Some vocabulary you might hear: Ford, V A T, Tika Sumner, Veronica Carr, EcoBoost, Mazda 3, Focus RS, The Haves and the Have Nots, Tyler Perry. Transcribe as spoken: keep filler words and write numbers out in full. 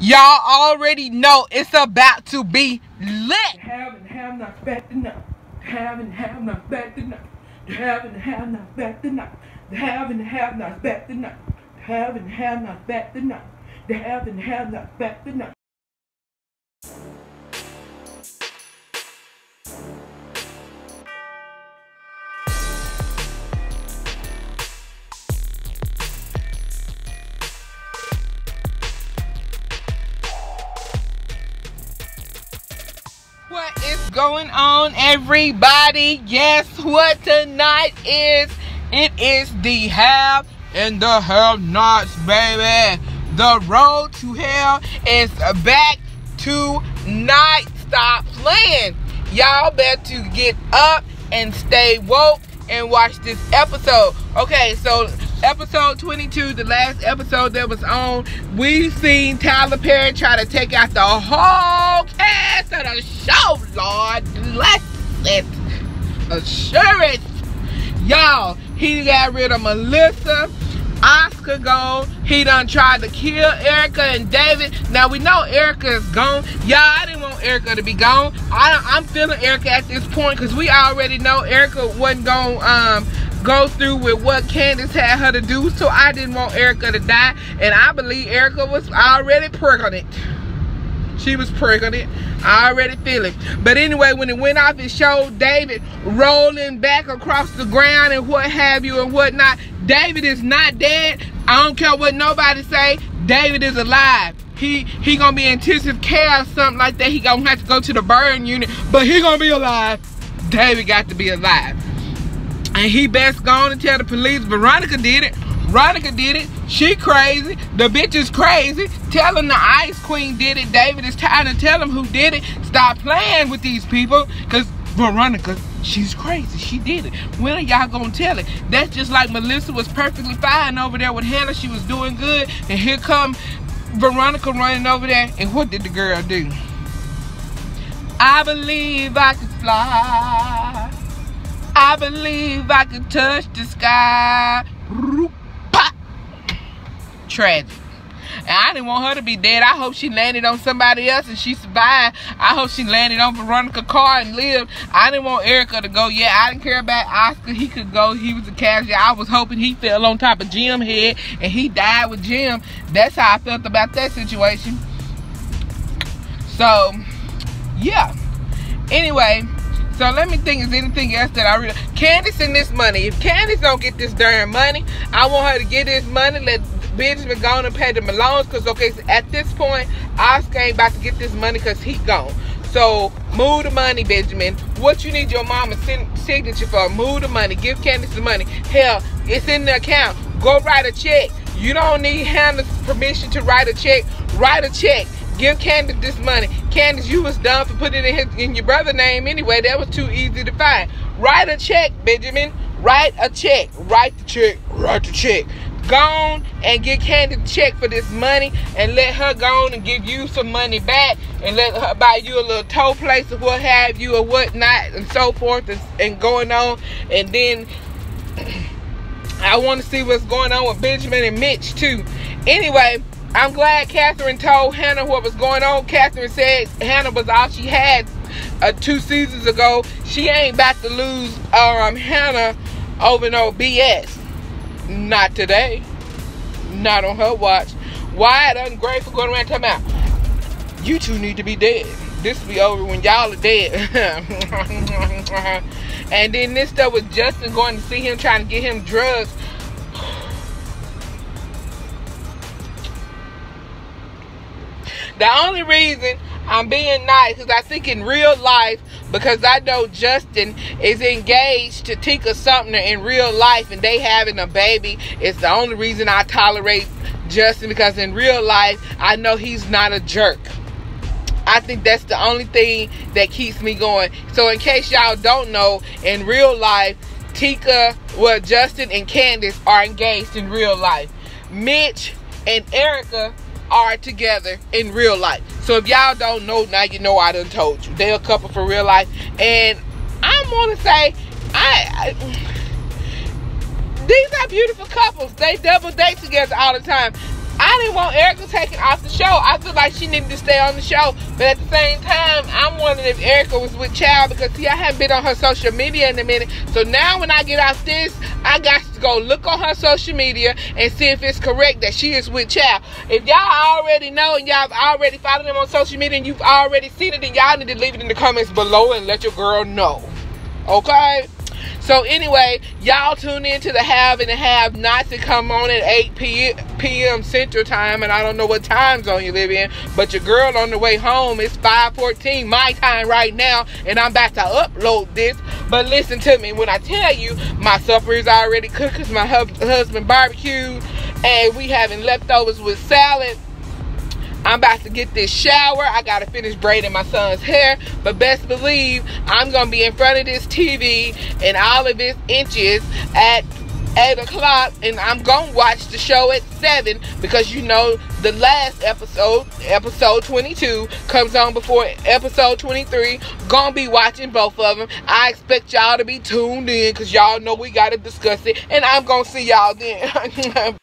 Y'all already know it's about to be lit. Have and have not back enough. Have and have not back enough. Have and have not back enough. Have and have not back enough. Have and have not back enough. Have and have not back enough. What is going on, everybody? Guess what tonight is? It is the Have and the Have Nots, baby. The road to hell is back tonight. Stop playing. Y'all better get up and stay woke and watch this episode. Okay, so episode twenty-two, the last episode that was on, we've seen Tyler Perry try to take out the whole cast of the show. Lord bless it. Assurance. Y'all, he got rid of Melissa, Oscar gone. He done tried to kill Erica and David. Now we know Erica is gone. Y'all, I didn't want Erica to be gone. I don't, I'm feeling Erica at this point because we already know Erica wasn't gonna um, go through with what Candace had her to do. So I didn't want Erica to die. And I believe Erica was already pregnant. She was pregnant. I already feel it. But anyway, when it went off, it showed David rolling back across the ground and what have you and whatnot. David is not dead. I don't care what nobody say. David is alive. He he gonna be in intensive care or something like that. He gonna have to go to the burn unit, but he gonna be alive. David got to be alive. And he best gone and tell the police Veronica did it. Veronica did it. She crazy. The bitch is crazy. Tell him the Ice Queen did it. David is trying to tell him who did it. Stop playing with these people. Because Veronica, she's crazy. She did it. When are y'all going to tell it? That's just like Melissa was perfectly fine over there with Hannah. She was doing good. And here come Veronica running over there. And what did the girl do? I believe I can fly. I believe I can touch the sky. Tragic. And I didn't want her to be dead. I hope she landed on somebody else and she survived. I hope she landed on Veronica Carr and lived. I didn't want Erica to go. Yeah, I didn't care about Oscar. He could go. He was a casualty. I was hoping he fell on top of Jim's head and he died with Jim. That's how I felt about that situation. So, yeah. Anyway, so let me think, is anything else that I really... Candace and this money. If Candace don't get this darn money, I want her to get this money. Let Benjamin gone and pay the Malones, because okay, so at this point Oscar ain't about to get this money because he gone. So move the money, Benjamin. What you need your mama's signature for? Move the money. Give Candace the money. Hell, it's in the account. Go write a check. You don't need Hannah's permission to write a check. Write a check. Give Candace this money. Candace, you was dumb for putting it in, his, in your brother's name anyway. That was too easy to find. Write a check, Benjamin. Write a check. Write the check. Write the check. Go on and get Candace a check for this money and let her go on and give you some money back and let her buy you a little toe place or what have you or whatnot and so forth and, and going on. And then I want to see what's going on with Benjamin and Mitch too. Anyway, I'm glad Catherine told Hannah what was going on. Catherine said Hannah was all she had uh, two seasons ago. She ain't about to lose um, Hannah over no B S. Not today. Not on her watch. Why the ungrateful going around talking about, you two need to be dead. This will be over when y'all are dead. And then this stuff with Justin going to see him, trying to get him drugs. The only reason I'm being nice because I think in real life, because I know Justin is engaged to Tika Sumner in real life and they having a baby. It's the only reason I tolerate Justin, because in real life, I know he's not a jerk. I think that's the only thing that keeps me going. So in case y'all don't know, in real life, Tika, well, Justin and Candace are engaged in real life. Mitch and Erica are together in real life. So if y'all don't know, now you know I done told you. They're a couple for real life. And I'm gonna say I, I these are beautiful couples. They double date together all the time. I didn't want Erica taken off the show. I feel like she needed to stay on the show. But at the same time, I'm wondering if Erica was with child, because see, I haven't been on her social media in a minute. So now when I get out this, I got to go look on her social media and see if it's correct that she is with child. If y'all already know and y'all already followed them on social media and you've already seen it, then y'all need to leave it in the comments below and let your girl know. Okay? So anyway, y'all tune in to the Have and the Have Nots to come on at eight p m Central Time. And I don't know what time zone you live in, but your girl on the way home is five fourteen my time right now. And I'm about to upload this. But listen to me. When I tell you, my supper is already cooked because my hub husband barbecued. And we having leftovers with salad. I'm about to get this shower. I gotta finish braiding my son's hair. But best believe I'm gonna be in front of this T V and all of its inches at eight o'clock. And I'm gonna watch the show at seven, because you know the last episode, episode twenty-two, comes on before episode twenty-three. Gonna be watching both of them. I expect y'all to be tuned in, because y'all know we gotta discuss it. And I'm gonna see y'all then.